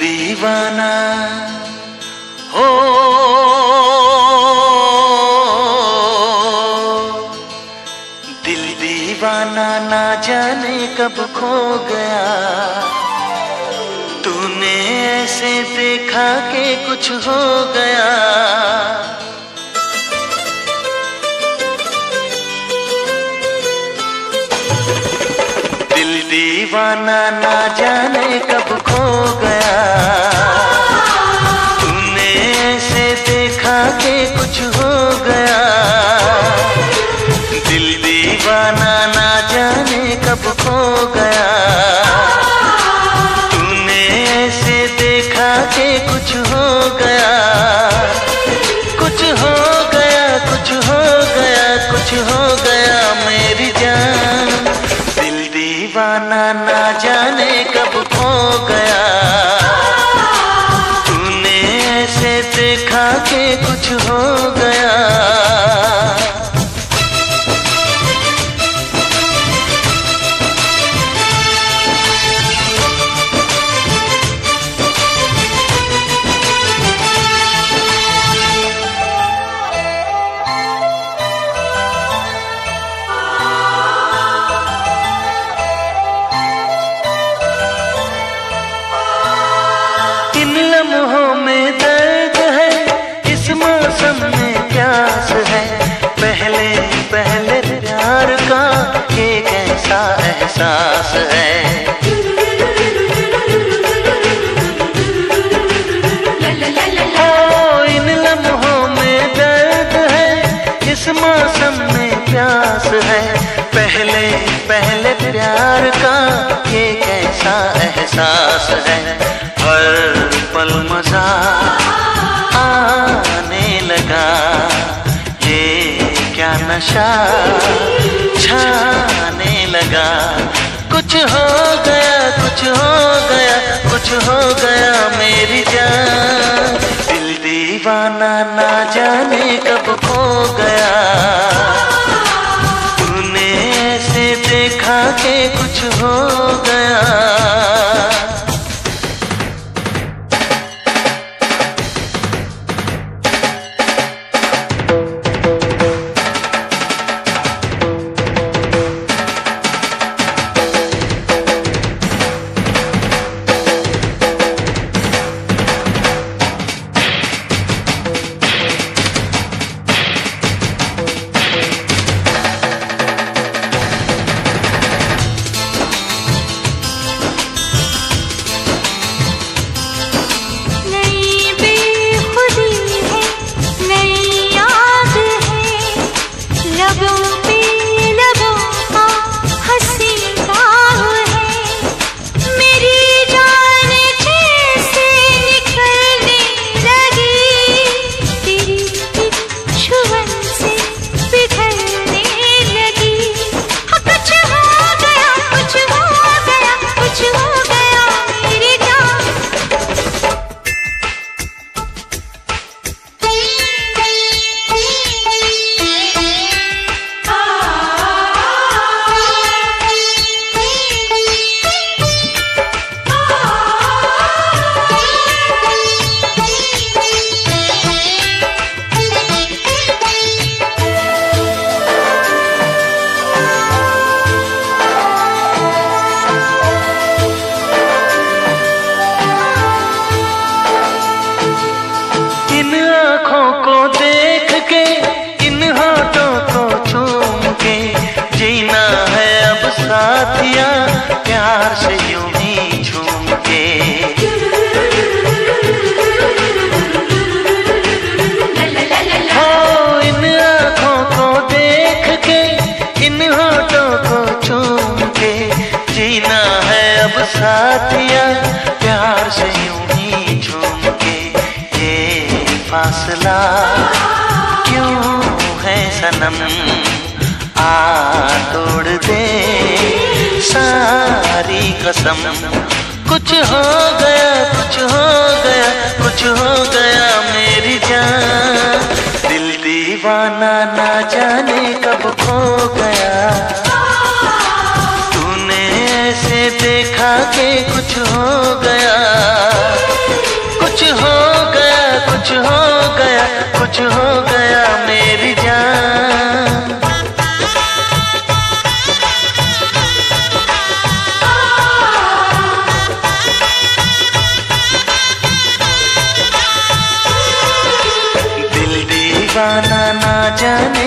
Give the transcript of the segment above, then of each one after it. दीवाना हो दिल दीवाना ना जाने कब खो गया। तूने ऐसे देखा के कुछ हो गया। दिल दीवाना ना जाने कब खो गया। तूने ऐसे देखा के कुछ हो गया। दिल दीवाना ना जाने कब खो गया। तूने ऐसे देखा के कुछ हो गया। कुछ हो गया, कुछ हो गया, कुछ हो गया मेरी जान। दिल दीवाना ना जाने कब खो गया। देखा के कुछ हो गया। इन लम्हों में एहसास है इन लम्हों में दर्द है। इस मौसम में प्यास है। पहले पहले प्यार का ये कैसा एहसास है। हर पल मजा आने लगा। ये क्या नशा छाने लगा। कुछ हो गया, कुछ हो गया, कुछ हो गया मेरी जान। दिल दीवाना ना जाने कब खो गया। तूने ऐसे देखा के कुछ हो गया। फासला क्यों है सनम, आ तोड़ दे सारी कसम। कुछ हो गया, कुछ हो गया, कुछ हो गया मेरी जान, दिल दीवाना ना जाने कब खो गया। तूने ऐसे देखा के कुछ हो गया, कुछ हो गया, कुछ हो गया, कुछ हो गया मेरी जान। दीवाना ना जाने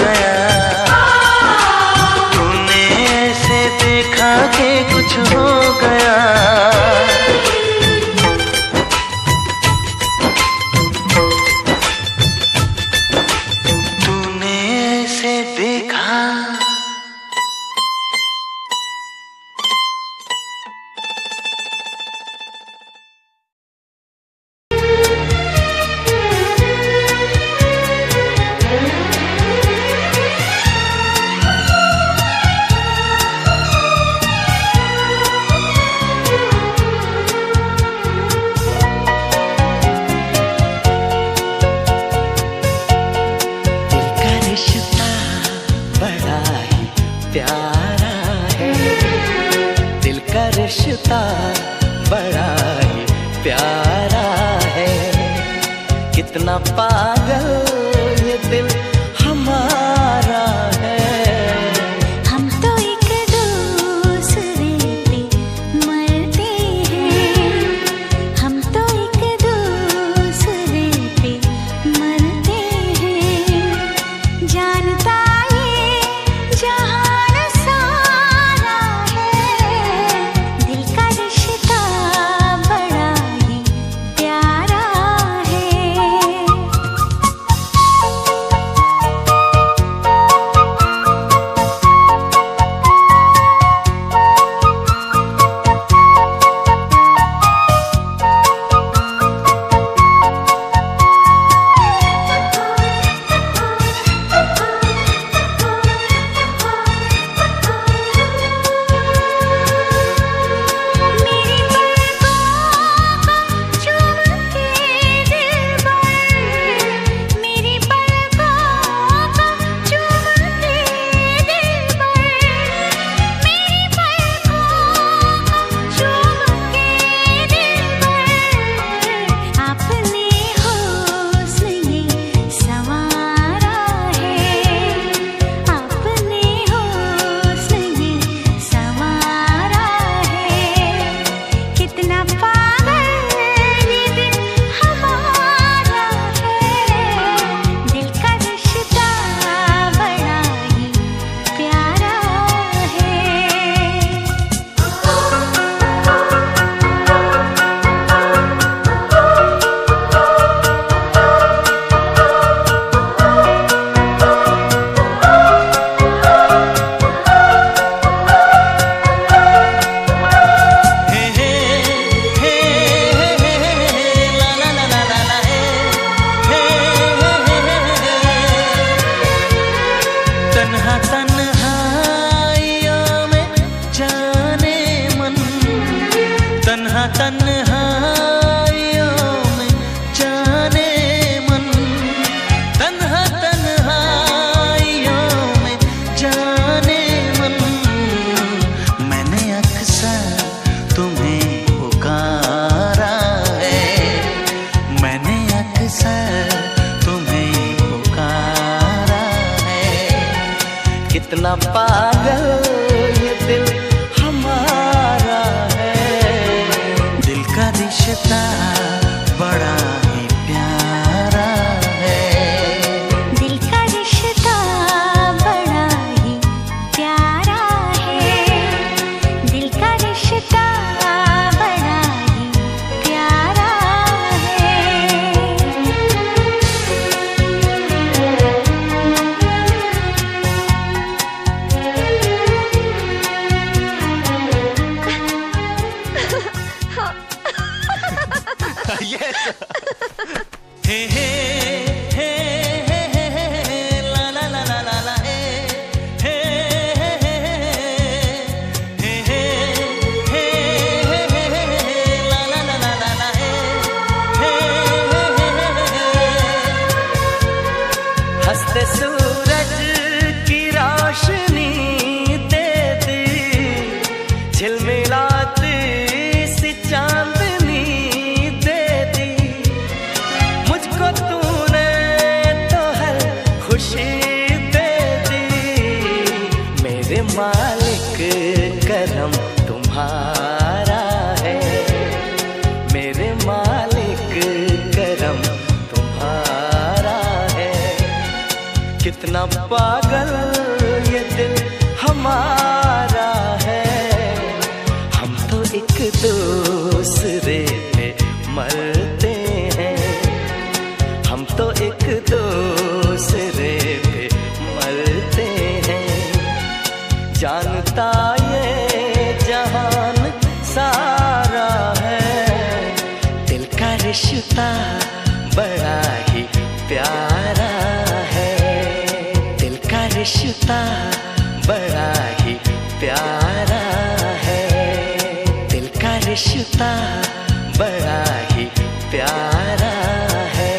गया, तूने ऐसे देखा के कुछ हो गया। तूने ऐसे देखा, कितना पागल ये दिल हमारा है। हम तो एक दूसरे पे मरते हैं, हम तो एक दूसरे पे मरते हैं। जानता ये जहान सारा है, दिल का रिश्ता बड़ा ही प्यारा। कितना पागल ये दिल हमारा है, दिल का रिश्ता बड़ा ही प्यारा है। दिल का रिश्ता बड़ा ही प्यारा है, दिल का रिश्ता बड़ा ही प्यारा है। Yes! कितना पागल ये दिल हमारा है, हम तो एक दूसरे पे मरते हैं, हम तो एक दूसरे पे मरते हैं। जानता ये जहान सारा है, दिल का रिश्ता बड़ा ही प्यारा है, रिश्ता बड़ा ही प्यारा है, दिल का रिश्ता बड़ा ही प्यारा है।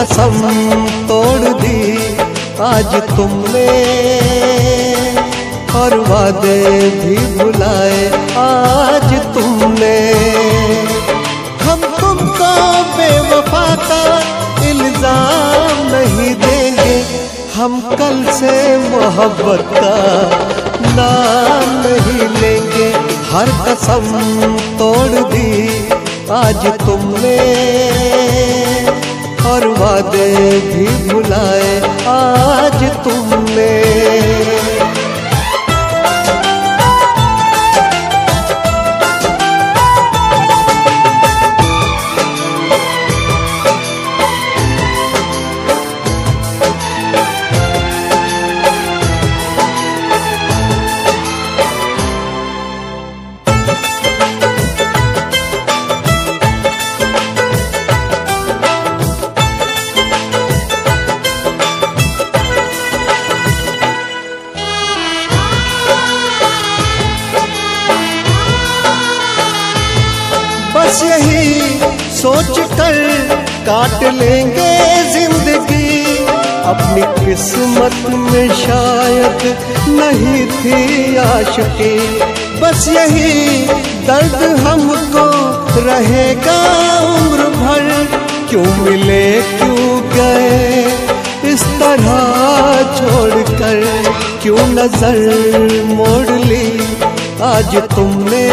कसम तोड़ दी आज तुमने और वादे भी भुलाए आज तुमने, हम तुमको बेवफा का इल्जाम नहीं देंगे, हम कल से मोहब्बत का नाम नहीं लेंगे। हर कसम तोड़ दी आज तुमने और वादे भी भुलाए आज तुमने। काट लेंगे जिंदगी अपनी किस्मत में शायद नहीं थी आशिकी, बस यही दर्द हमको रहेगा उम्र भर। क्यों मिले क्यों गए इस तरह छोड़कर, क्यों नजर मोड़ ली आज तुमने,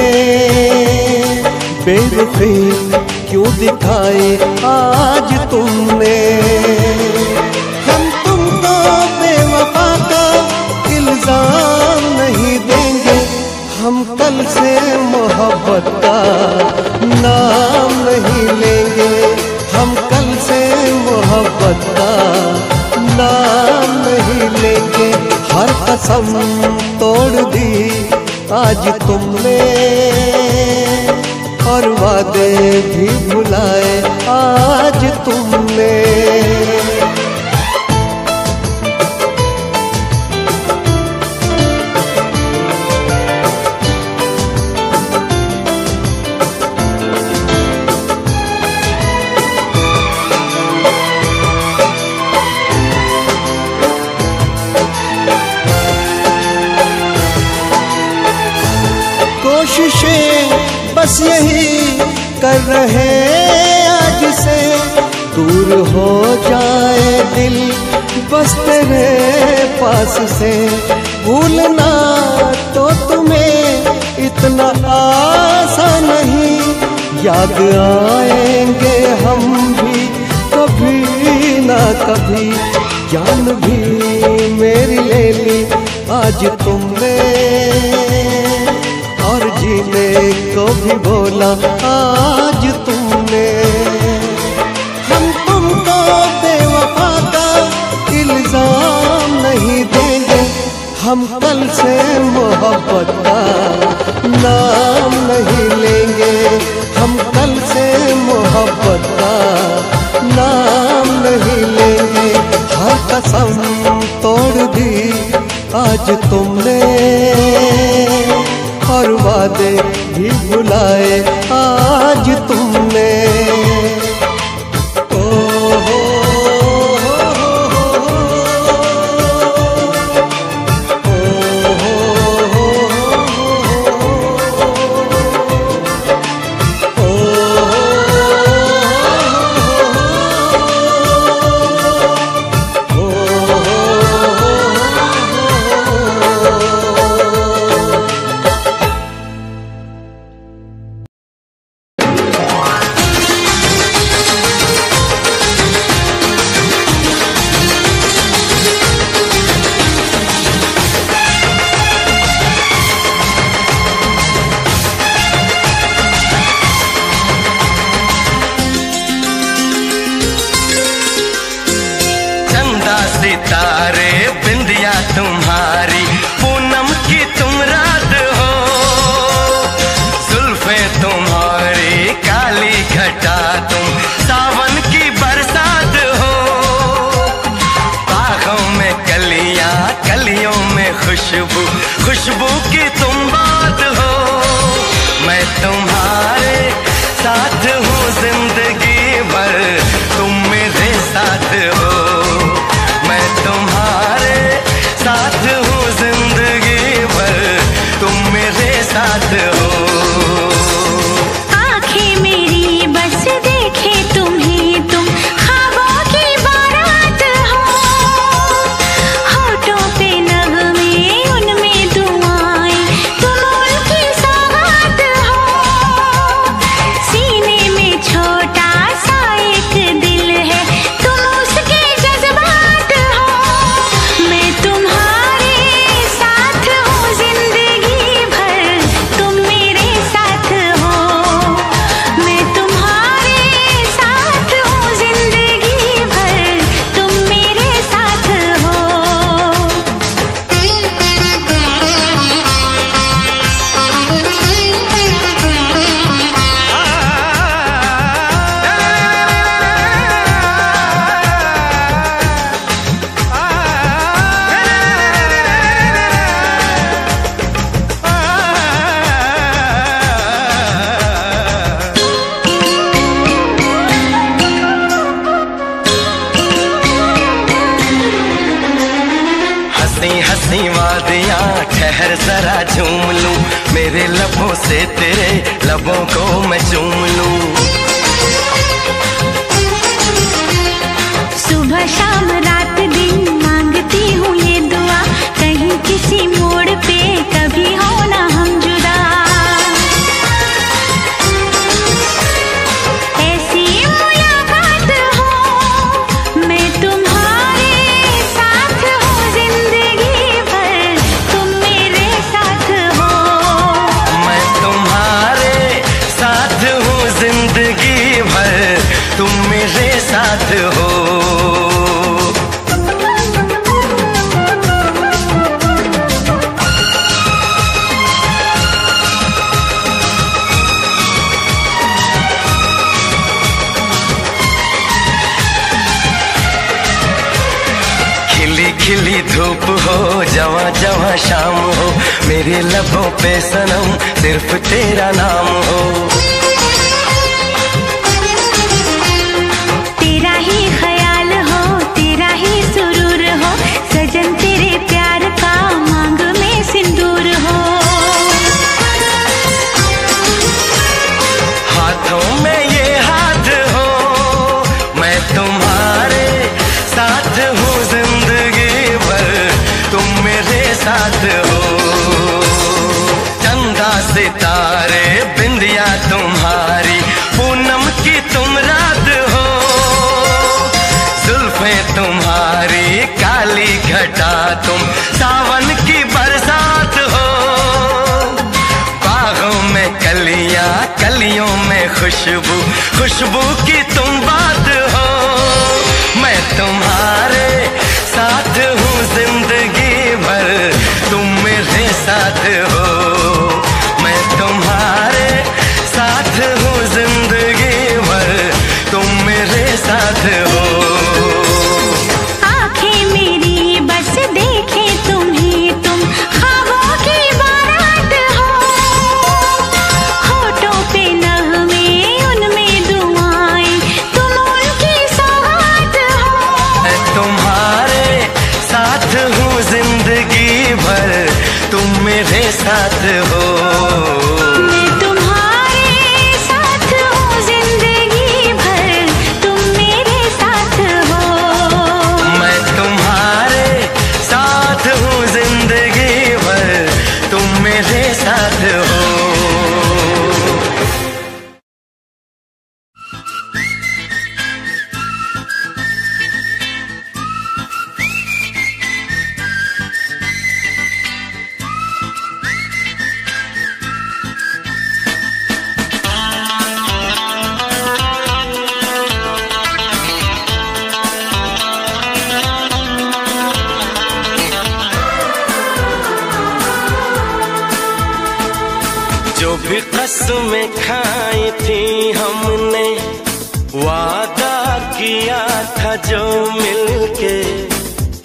बेरुखी क्यों दिखाए आज तुमने, हम तुमको बेवफा का इल्जाम नहीं देंगे, हम कल से मोहब्बत का नाम नहीं लेंगे, हम कल से मोहब्बत का नाम नहीं लेंगे। हर कसम तोड़ दी आज तुमने और वादे भी भुलाए आज तुमने। कोशिशें बस यही कर रहे आज से दूर हो जाए दिल बस तेरे पास से, भूलना तो तुम्हें इतना आसान नहीं, याद आएंगे हम भी कभी ना कभी। जान भी मेरी ले ली आज तुमने और जीने को भी बोला आज तुमने। हम कल से मोहब्बत का नाम नहीं लेंगे, हम कल से मोहब्बत का नाम नहीं लेंगे। हर कसम तोड़ दी आज तुमने और वादे भी भुलाए आज तुमने। गलियों में खुशबू खुशबू की तुम बात हो। मैं तुम्हारे साथ हूँ जिंदगी भर, तुम मेरे साथ हो। मैं तुम्हारे साथ हूँ जिंदगी भर, तुम मेरे साथ हो। साथ हो मैं तुम्हारे साथ हूँ जिंदगी भर, तुम मेरे साथ हो। मैं तुम्हारे साथ हूँ जिंदगी भर, तुम मेरे साथ हो। कसमें खाई थी हमने, वादा किया था जो मिलके,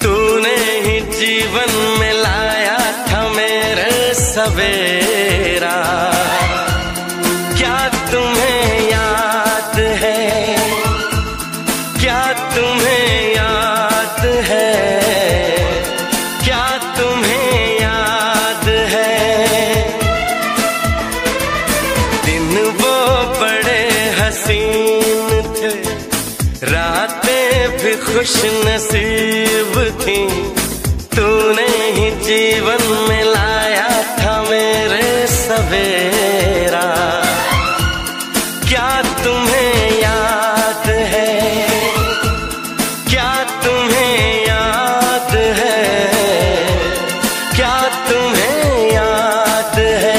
तूने ही जीवन में लाया था मेरे सवेरा। क्या तुम्हें याद है, क्या तुम्हें याद है, क्या तुम्हें याद है। रातें भी खुश नसीब थी, तूने ही जीवन में लाया था मेरे सवेरा। क्या तुम्हें याद है, क्या तुम्हें याद है, क्या तुम्हें याद है।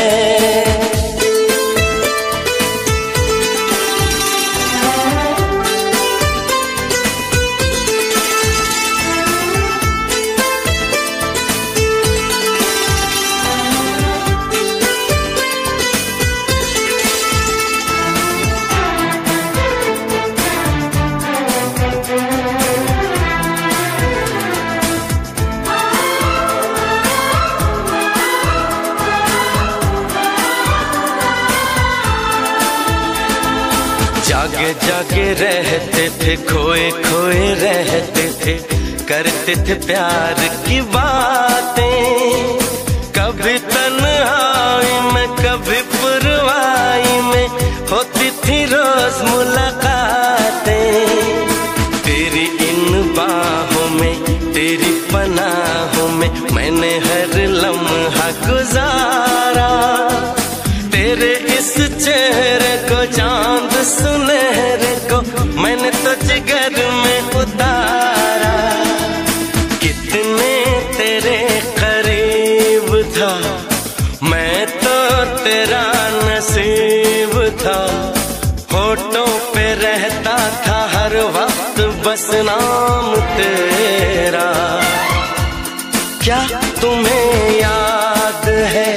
जागे जागे रहते थे, खोए खोए रहते थे, करते थे प्यार की बातें। कभी तन्हाई में कभी पुरवाई में होती थी रोज मुलाकातें। तेरी इन बाहों में, तेरी पनाहों में मैंने हर लम्हा गुजारा। तेरे इस चेहरे को, चांद सुनहरे को मैंने तो जिगर में उतारा। कितने तेरे करीब था, मैं तो तेरा नसीब था। होठों पे रहता था हर वक्त बस नाम तेरा। क्या तुम्हें याद है,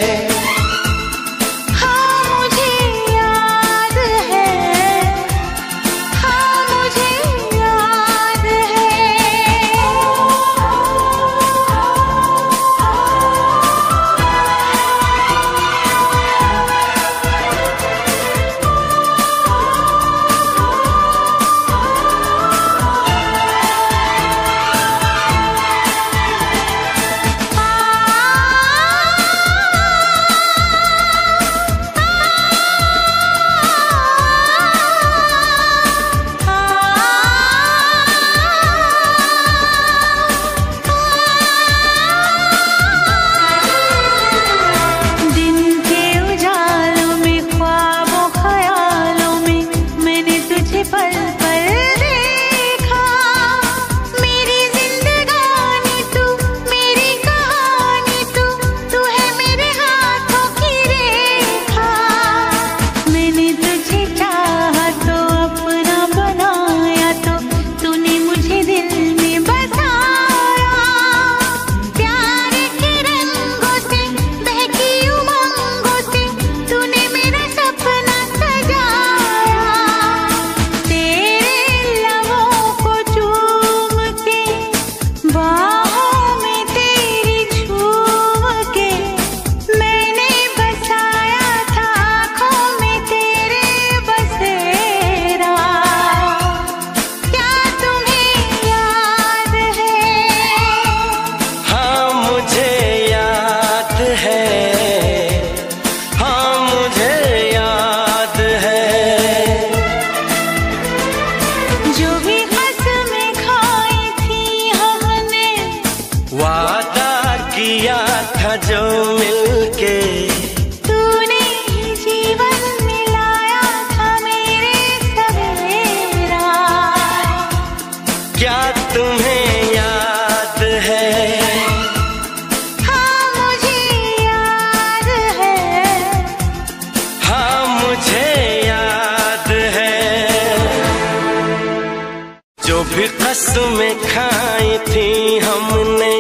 भी कसमें खाई थी हमने,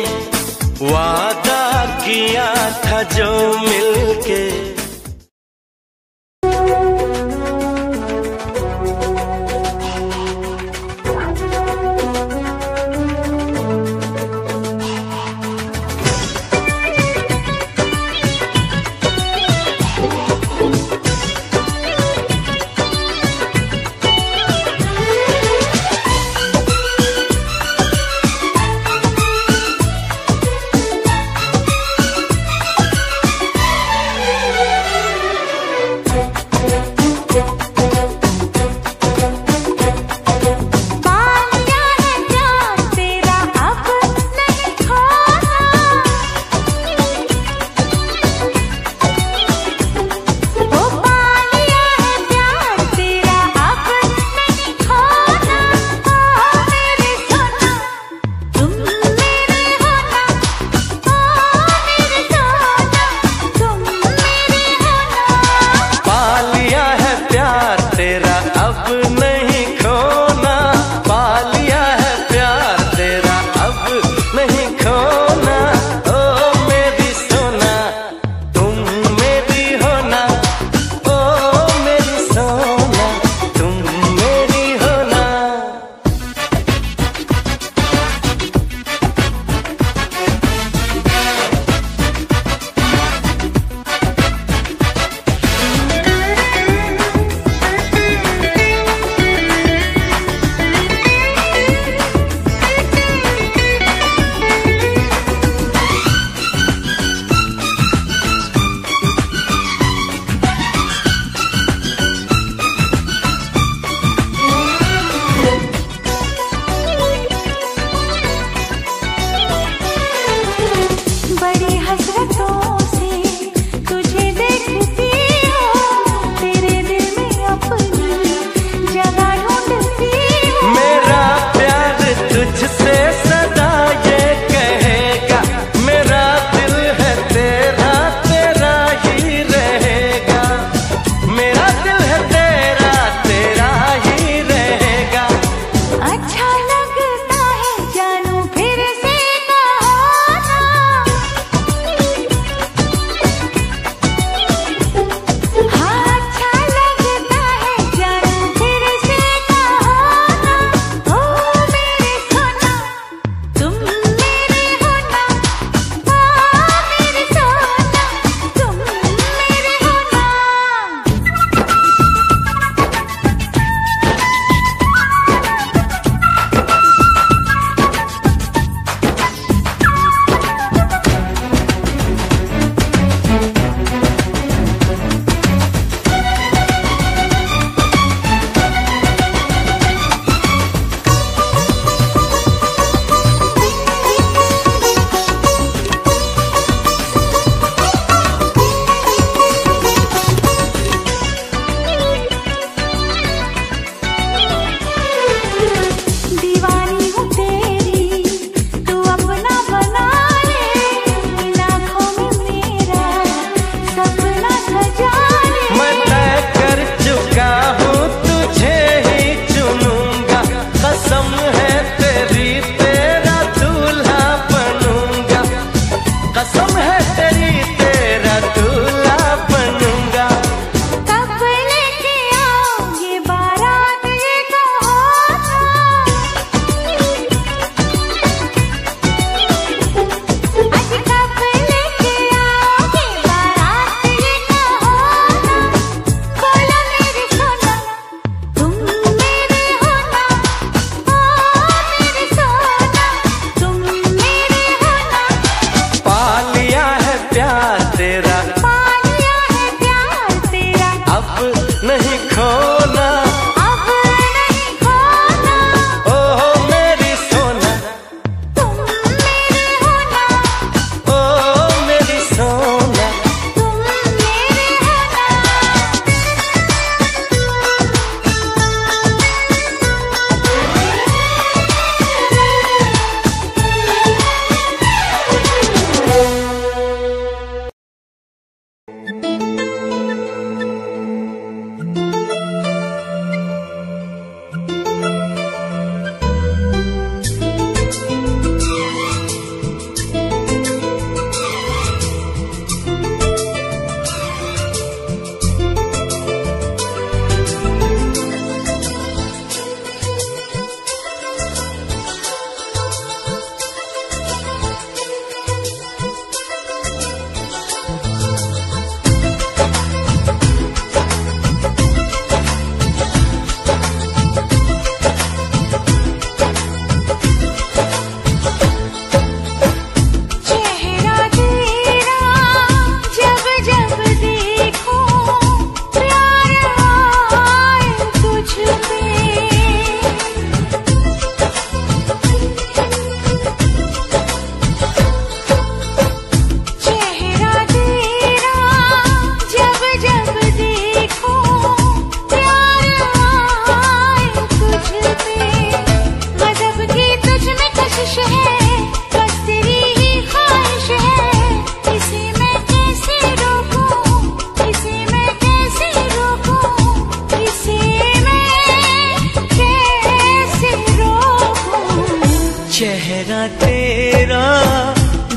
वादा किया था जो मिलके।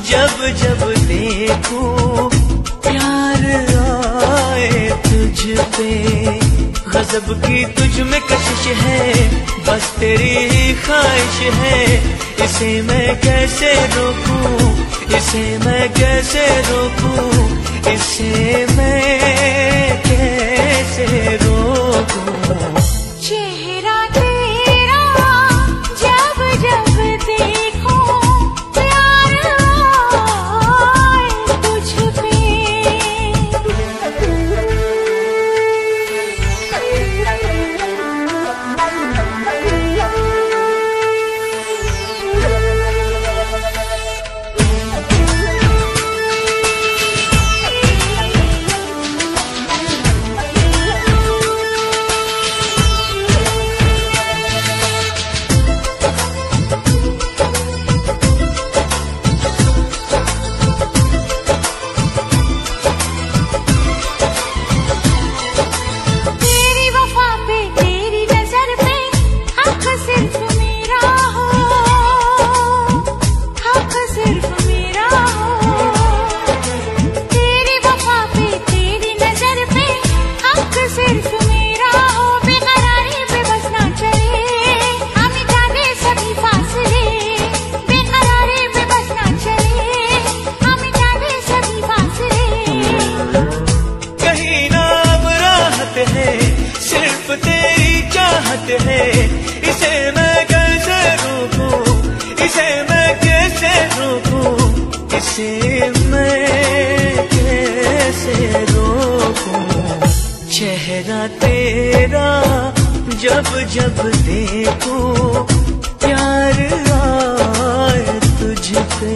जब जब देखूं प्यार आए तुझ पे, गजब की तुझ में कशिश है, बस तेरी ही ख्वाहिश है। इसे मैं कैसे रोकूं, इसे मैं कैसे रोकूं, इसे मैं कैसे रोकूं। जब जब देखो प्यार आए तुझ पे।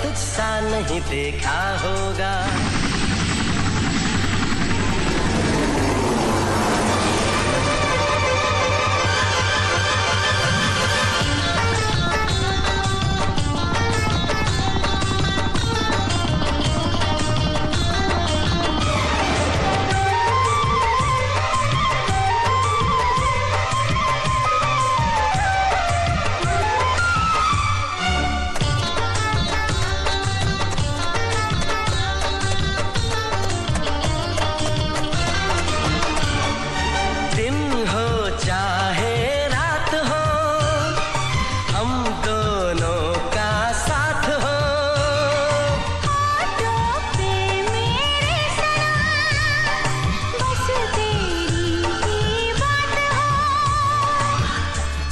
तुझ सा नहीं देखा होगा।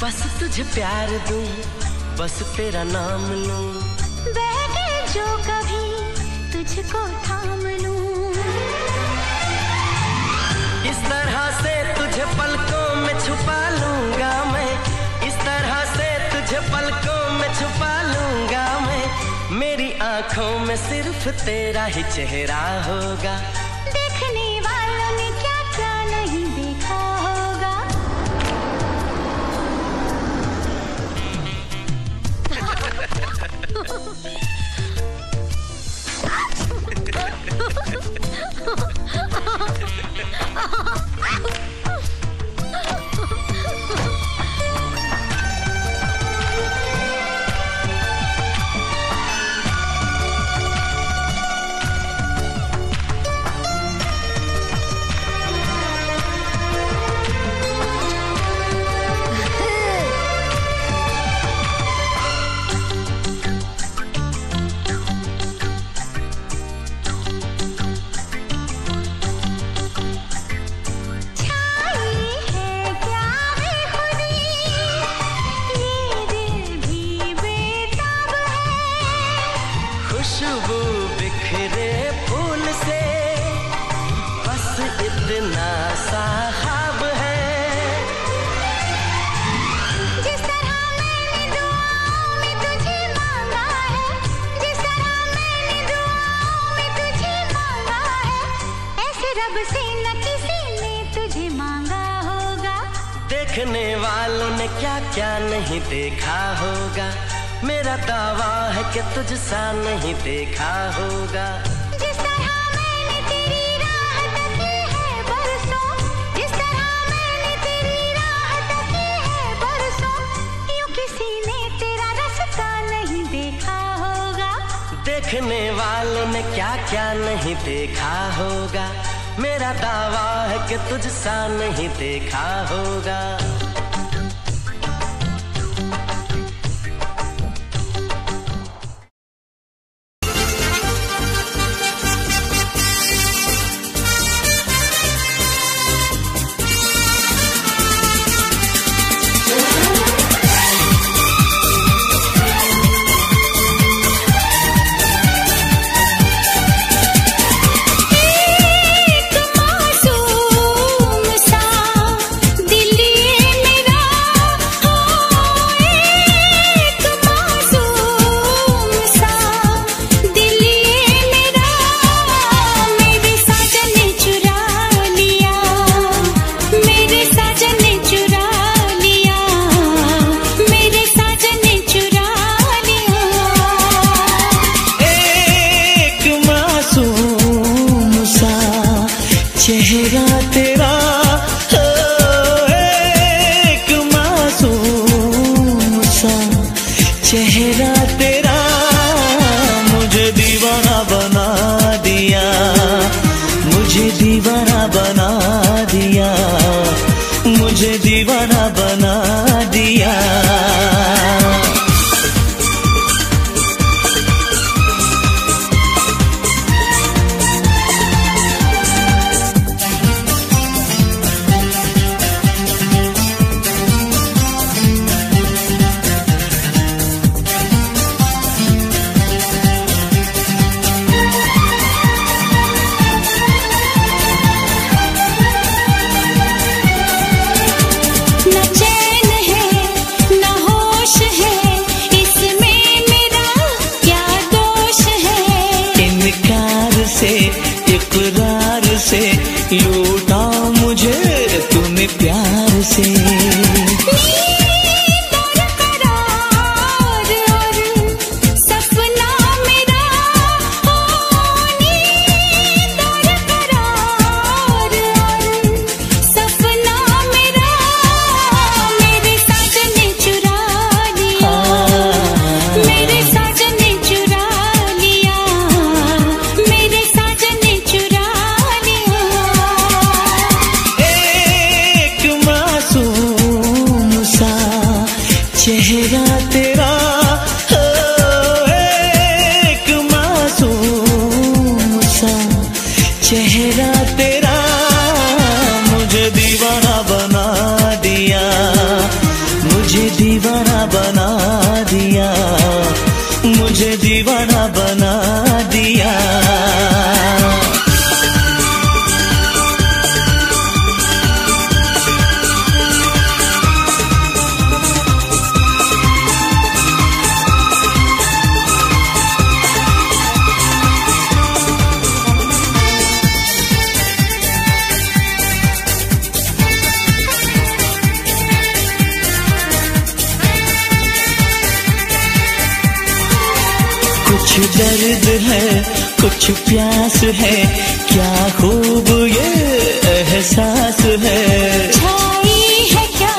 बस तुझे प्यार दूं, बस तेरा नाम लूं, बहके जो कभी तुझको थाम लूं। इस तरह से तुझे पलकों में छुपा लूंगा मैं, इस तरह से तुझे पलकों में छुपा लूंगा मैं। मेरी आंखों में सिर्फ तेरा ही चेहरा होगा। खुशबू बिखरे फूल से बस इतना सा ख्वाब है। जिस तरह मैंने दुआओं में तुझे मांगा है, जिस तरह मैंने दुआओं में तुझे मांगा है, ऐसे रब से न किसी ने तुझे मांगा होगा। देखने वालों ने क्या क्या नहीं देखा होगा। मेरा दावा है कि तुझ सा नहीं देखा होगा। जिस तरह मैंने तेरी राह तकी है बरसों, जिस तरह मैंने तेरी राह तकी है बरसों, यूं किसी ने तेरा रास्ता नहीं देखा होगा। देखने वालों ने क्या क्या नहीं देखा होगा। मेरा दावा है कि तुझ सा नहीं देखा होगा। से लूटा मुझे तूने प्यार से। चेहरा तेरा हो एक मासूम सा चेहरा तेरा मुझे दीवाना बना दिया, मुझे दीवाना बना दिया, मुझे दीवाना बना दिया। कुछ दर्द है कुछ प्यास है, क्या खूब ये एहसास है। छाई है क्या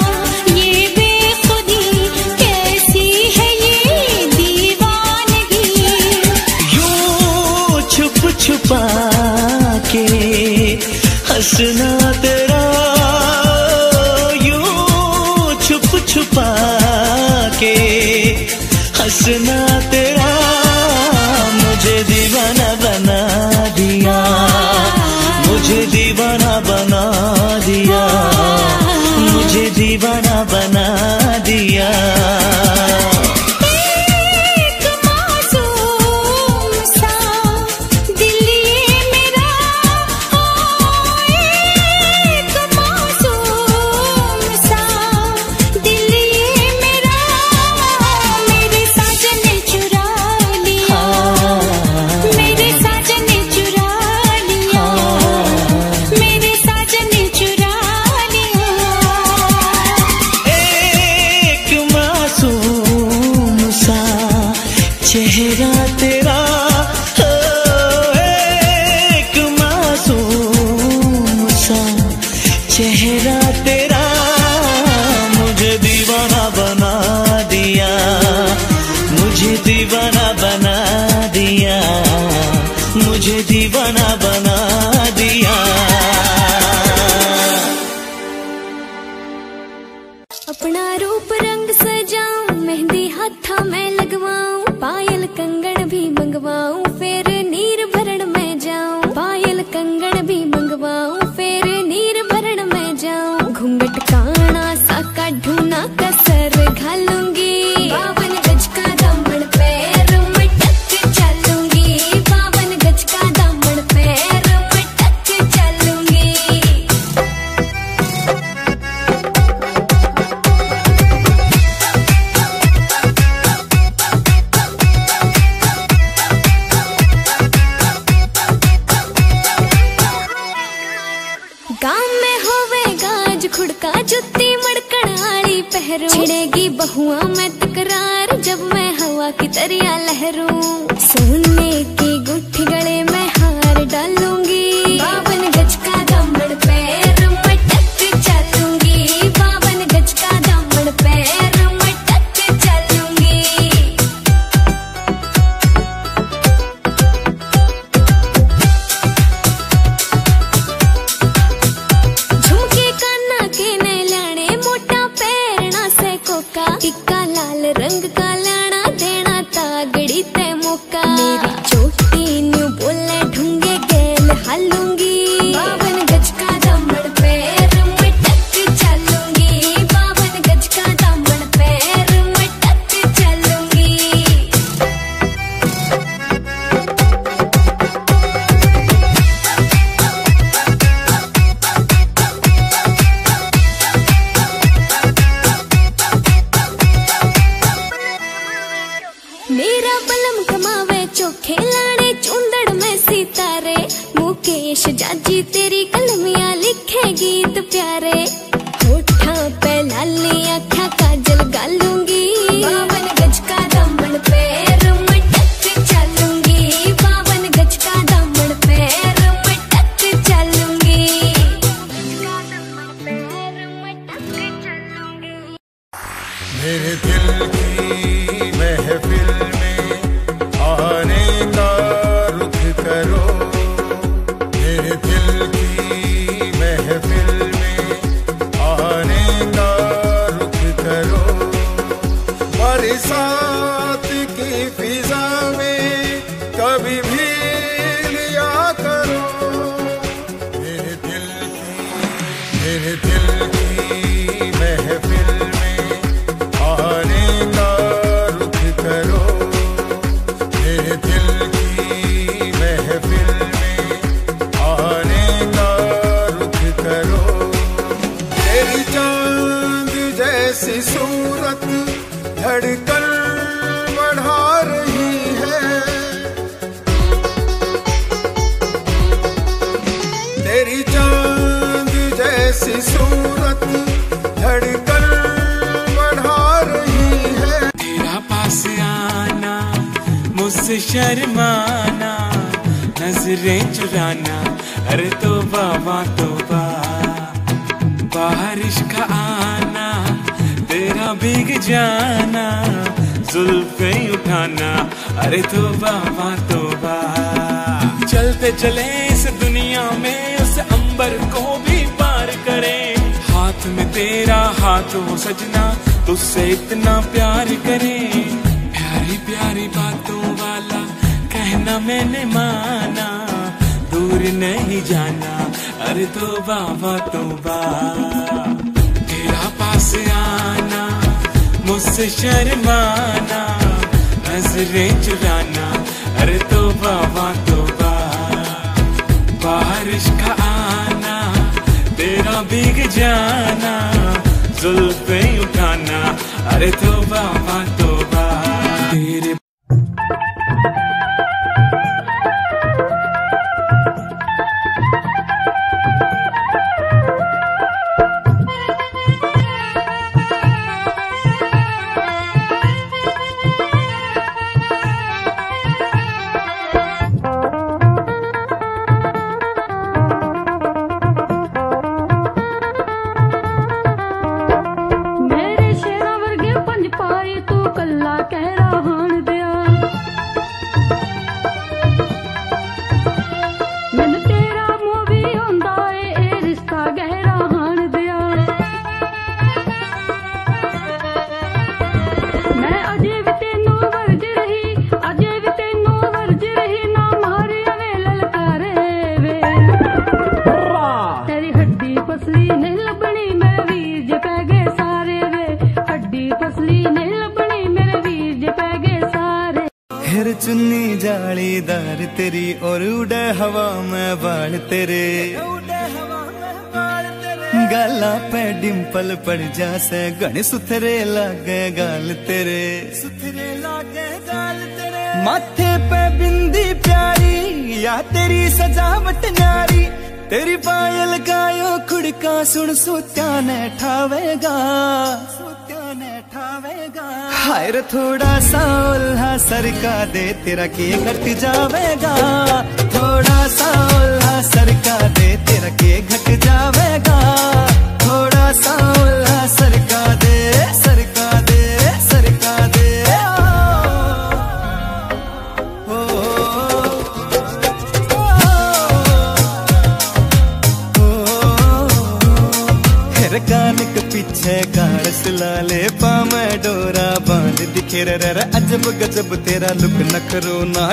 ये बेखुदी, कैसी है ये दीवानगी। यूं छुप छुपा के हंसना तेरा, यूं छुप छुपा के हंसना तेरा मुझे दीवाना बना दिया, मुझे दीवाना बना दिया, मुझे दीवाना बना दिया। चेहरा तेरा हो एक मासूम सा चेहरा तेरा मुझे दीवाना बना दिया, मुझे दीवाना बना दिया, मुझे दीवाना बना दिया। अपना रूप रंग सजाऊं, मेहंदी हाथा में लगवाऊं, पायल कंगन भी मंगवाऊं, फिर नीर भरण में जाऊं। पायल कंगन भी मंगवाऊं, फिर नीर भरण में जाऊं। घूंघट काना सा काढूं ना कसर घालूंगी, 52 गज का दामन पैर में टक चलूंगी, 52 गज का दामन पैर में टक चलूंगी। गाँव में होवे गाज खुड़का, जुत्ती मड़कड़ाड़ी पहरू, छिड़ेगी बहुआ में तकरार जब मैं हवा की तरिया लहरूं। सोने की गुठी गले में हार डालूंगी, 52 गज का दामन पैर में टक चलूंगी, 52 गज का दामन पैर में टक चलूंगी। इक्का लाल रंग का लाना देना तागड़ी ते मौका। मेरी चोट रमेश जाजी तेरी कलमियाँ लिखे गीत प्यारे। होठा पे लाली आँखा काजल गालूंगी, बावन गज का दामन पे रूम टक चलूंगी, बावन गज का दामन पे रूम टक चलूंगी। मेरे दिल की महफिल में आने का रुख करो, मेरे दिल की महफिल में आने का रुख करो। बरसात की फिजा में कभी भी लिया करो, मेरे दिल की महफिल में आने का रुख करो, मेरे दिल की महफिल में आने का रुख करो। तेरी चांद जैसी सूरत धड़कन बढ़ा रही है, तेरी चांद जैसी सूरत धड़कन बढ़ा रही है। तेरा पास आना मुझसे शर्माना, नजरें चुराना अरे तौबा वा तौबा। बारिश का आना तेरा भीग जाना, जुल्फे उठाना अरे तौबा वा तौबा। चलते चले इस दुनिया में उस अंबर को भी पार करें, हाथ में तेरा हाथ हो सजना तुझसे इतना प्यार करें। प्यारी प्यारी बातों वाला कहना मैंने माना, दूर नहीं जाना अरे तौबा वा तौबा। तेरा पास आना मुझसे शर्माना, नजरें चुराना अरे तौबा वा तौबा। बारिश का आना तेरा भीग जाना, जुल्फे उठाना अरे तौबा वा तौबा। तेरे चुन्नी जालीदार तेरी और उड़े हवा में बाल तेरे, गाला पे डिम्पल पड़ जासे घने सुथरे लागे गाल तेरे, माथे पे बिंदी प्यारी या तेरी सजावट न्यारी। तेरी पायल का यो खुड़का सुन सोत्या ने ठावेगा, हायर थोड़ा सा उल्हा सरका दे तेरा के घट जावेगा, थोड़ा सा उल्हा सरका दे तेरा के घट जावेगा, थोड़ा सा उल्हा सरका दे सरका दे सरका दे। कान के पीछे कालस लाले पामे डोरा बांध दिखे रर अजब गजब तेरा लुक नखरो ना।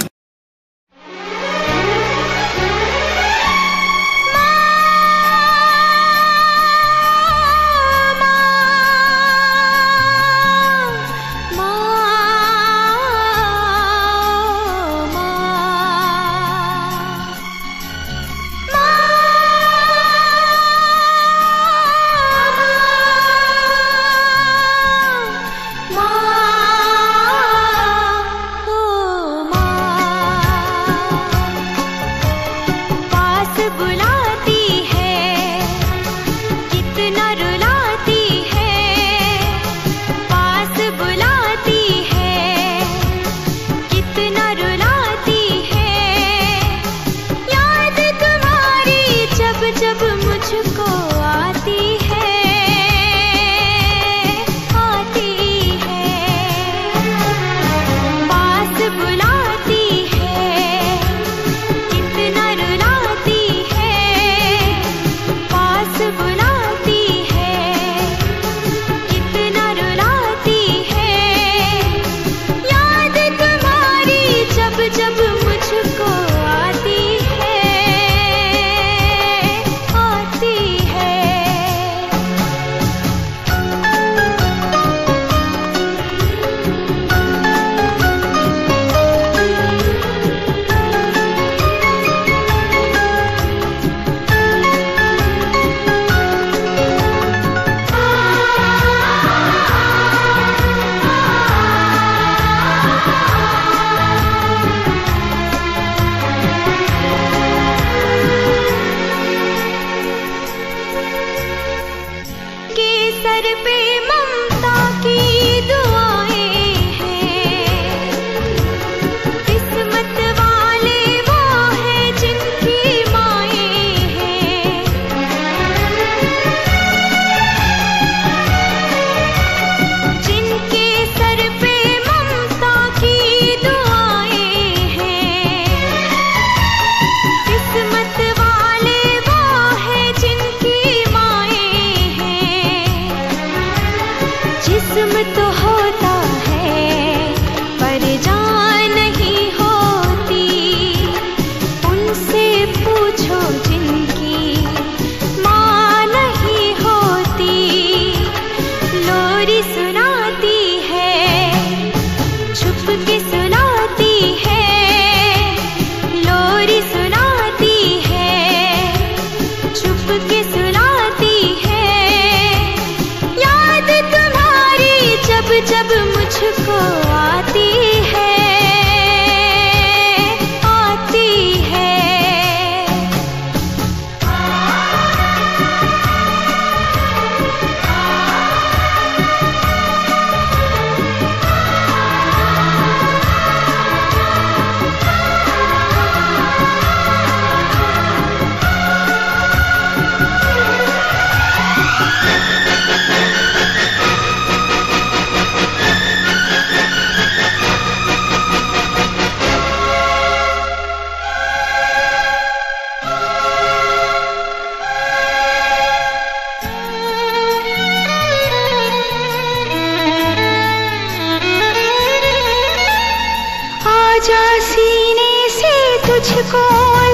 जब मुझको आती है पास बुलाती है कितना रुलाती है पास बुलाती है कितना रुलाती है याद तुम्हारी जब जब मुझको तुझको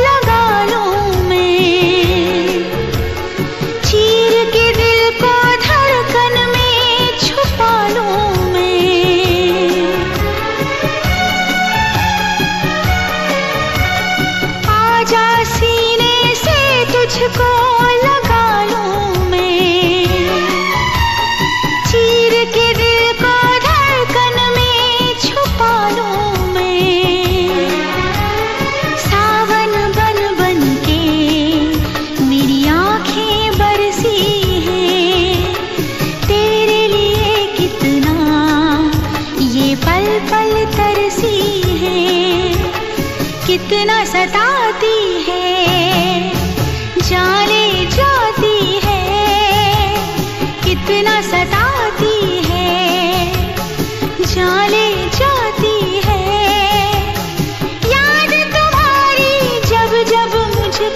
लगा लूं मैं चीर के दिल को धड़कन में छुपा लूं मैं आजा सीने से तुझको लगा लूं मैं चीर के दिल को धड़कन में छुपा लूं कितना सताती है जाने जाती है कितना सताती है जाने जाती है याद तुम्हारी जब जब मुझको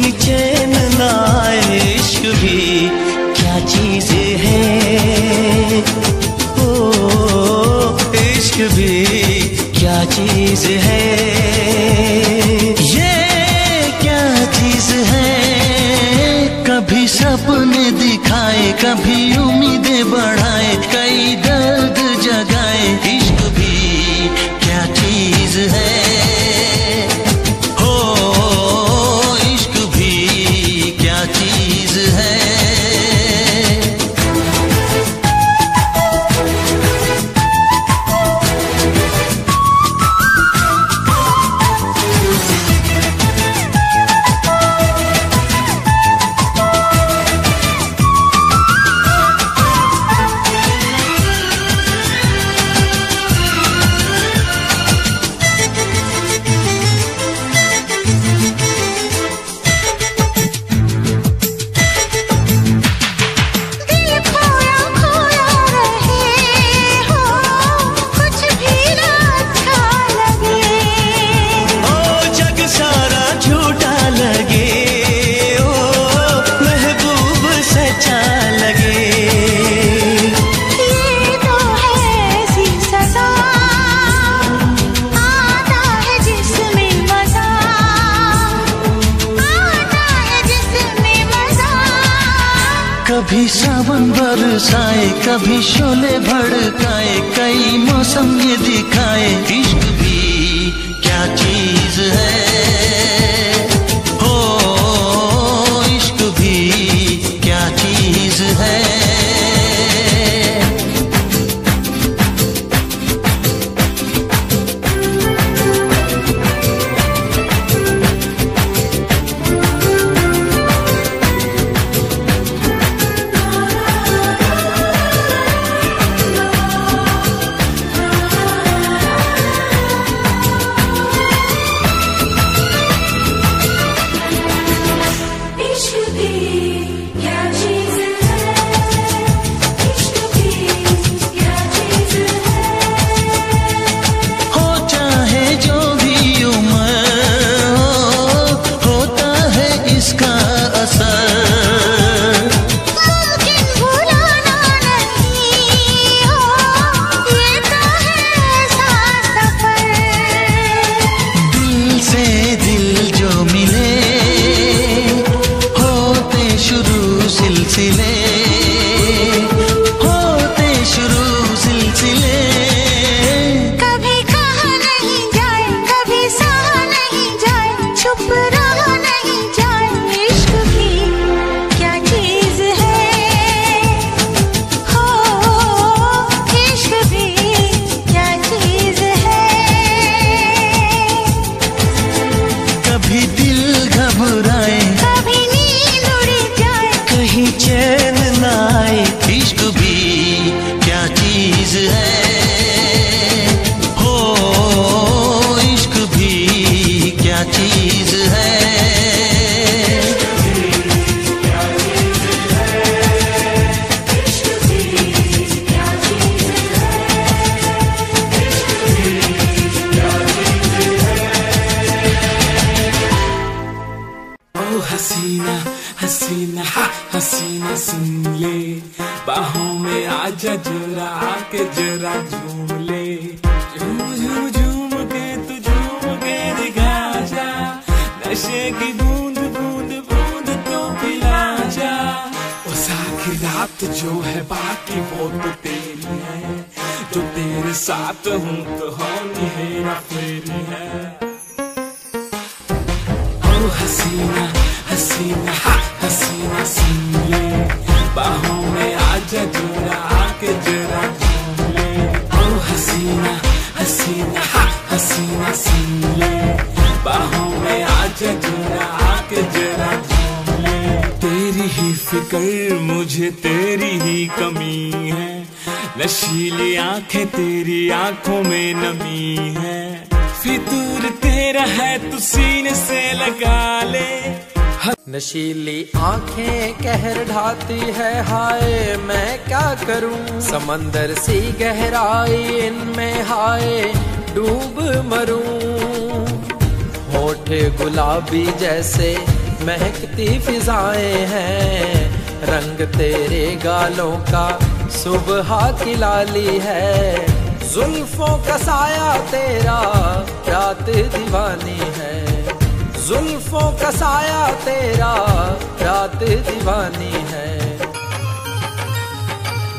भी चैन ना आए, इश्क भी क्या चीजें हैं, ओ इश्क भी क्या चीज है, ये क्या चीज है। कभी सपने दिखाए, कभी उम्मीदें बढ़ाए, कई दर्द जगाए, इश्क भी क्या चीज है, हो इश्क भी क्या चीज है। कभी सावन बरसाए, कभी शोले भड़काए, कई मौसम ये दिखाए, इश्क भी क्या चीज है, हो इश्क भी क्या चीज है। नशीली आंखें कहर ढाती है, हाय मैं क्या करूं, समंदर सी गहराई इनमें, हाय डूब मरूं, होठ गुलाबी जैसे महकती फिजाएं हैं, रंग तेरे गालों का सुबह की लाली है, जुल्फों का साया तेरा रात दीवानी है, जुल्फों का साया तेरा रात दीवानी है।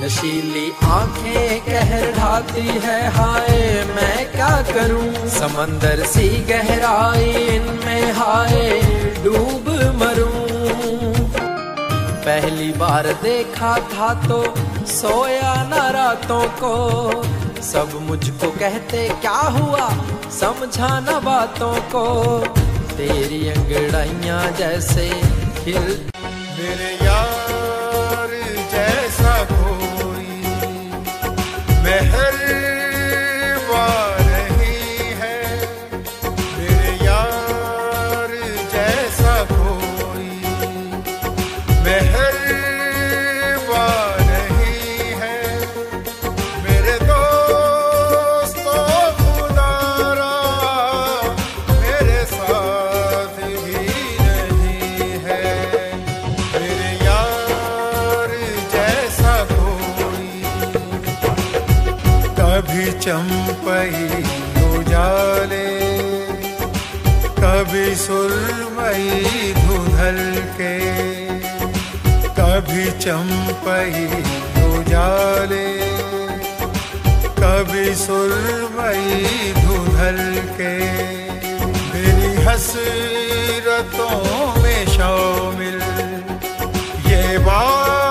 नशीली आंखें कहर ढाती है, हाय मैं क्या करूं, समंदर सी गहराई इनमें हाय डूब मरूं। पहली बार देखा था तो सोया न रातों को, सब मुझको कहते क्या हुआ समझा न बातों को, तेरी अंगड़ाइयां जैसे हिल मेरे यार जैसा कोई मेहरबा नहीं है, मेरे यार जैसा कोई मेहरबा नहीं है। मेरे दोस्तों खुदारा मेरे साथ कभी चंपई उजाले कभी सुरमई धुंधल के, कभी चंपई उजाले कभी सुरमई धुंधल के। मेरी हसरतों में शामिल ये बात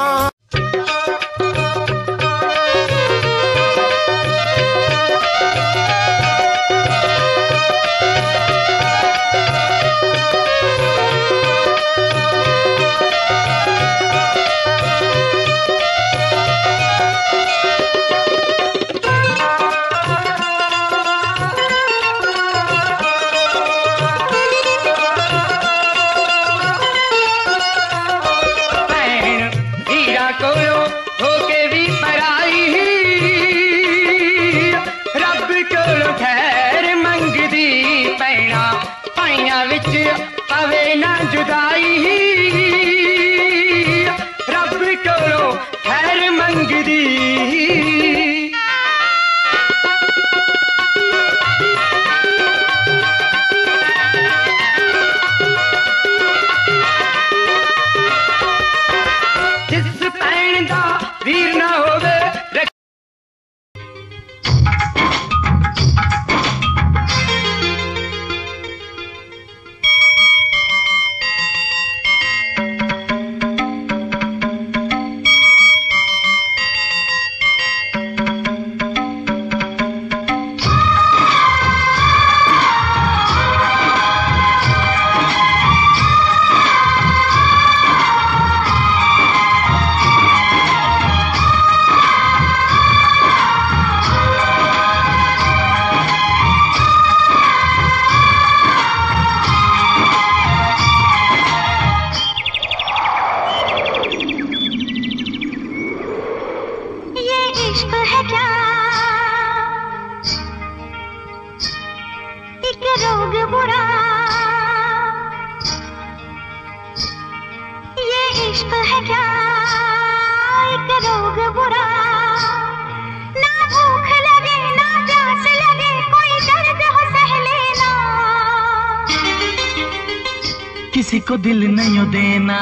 को दिल नहीं देना।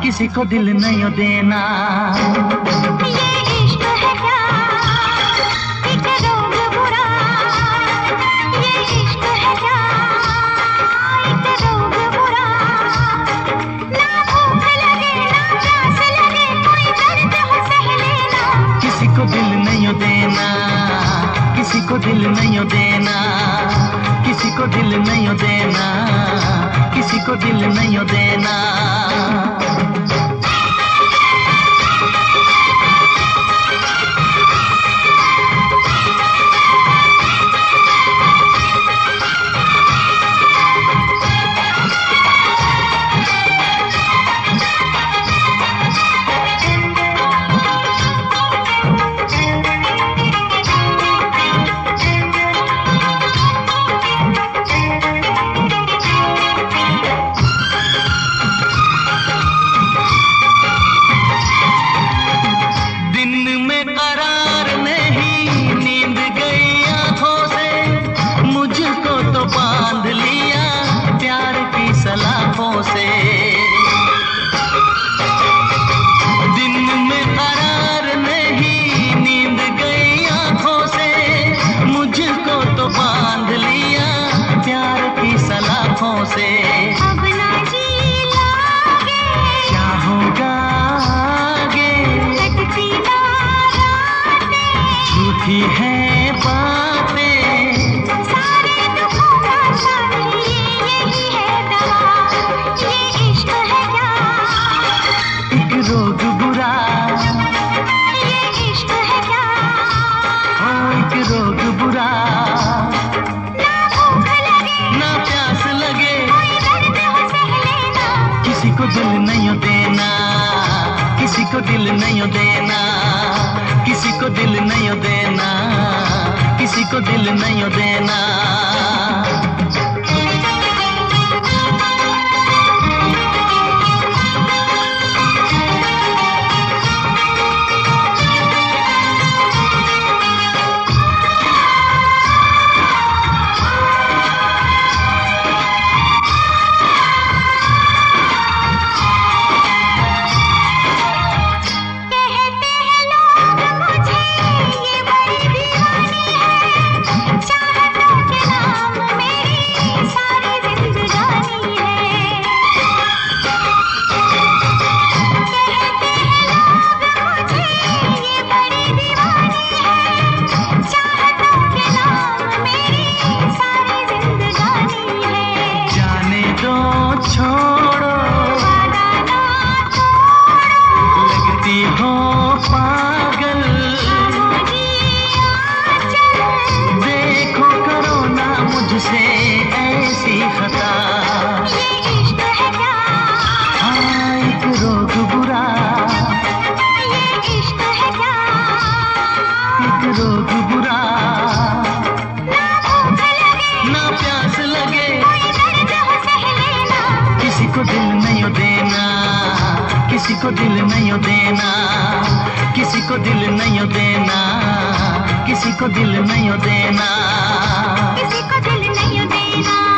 ये इश्क है क्या एक रोग बुरा, ये इश्क है क्या एक रोग बुरा, ना भूख लगे ना प्यास लगे कोई दर्द हो सह लेना। किसी को दिल नहीं देना, किसी को दिल नहीं देना, किसी को दिल नहीं देना, किसी को दिल नहीं देना। किसी को दिल नहीं देना।